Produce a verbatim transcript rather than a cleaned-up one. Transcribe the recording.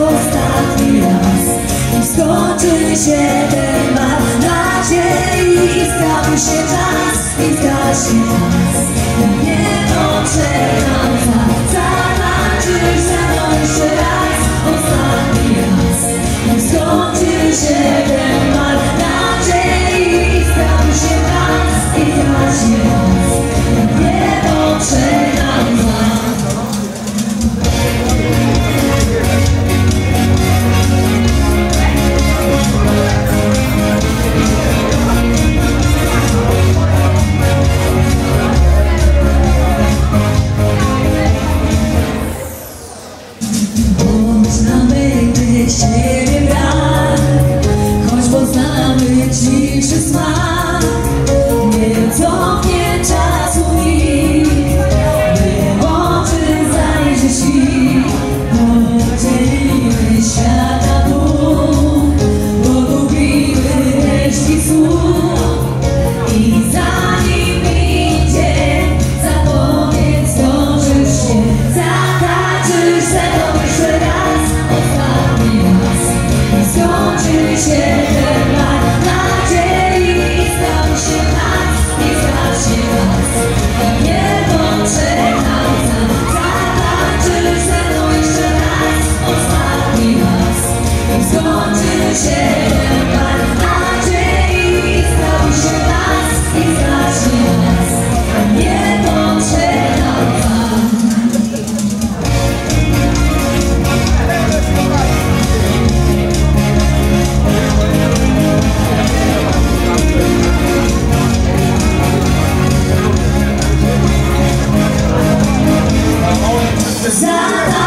ostatni raz i skończy się temat nadziei i zgapi się czas i zgasi nas. Ja nie poczekam, zatańczysz ze mną jeszcze raz, ostatni raz i skończy się temat nadziei i zgapi się czas i zgasi nas. Ja nie poczekam. Ciebie brak, choć poznamy ciszy smak. Nie cofnie czasu nikt, by oczy zajrzeć ich. Podzielimy świata dół, pogubimy resztki słów. I zanim idzie, zapowiedz to, że się zatańczysz ze mną jeszcze raz. Skończy się temat nadziei i zgapi się nas, i zgasi nas. Ja nie poczekam, zatańczysz ze mną jeszcze raz, ostatni raz. I skończy się temat nadziei i zgapi się nas, i zgasi nas. Ja nie poczekam. Zatańczysz ze mną.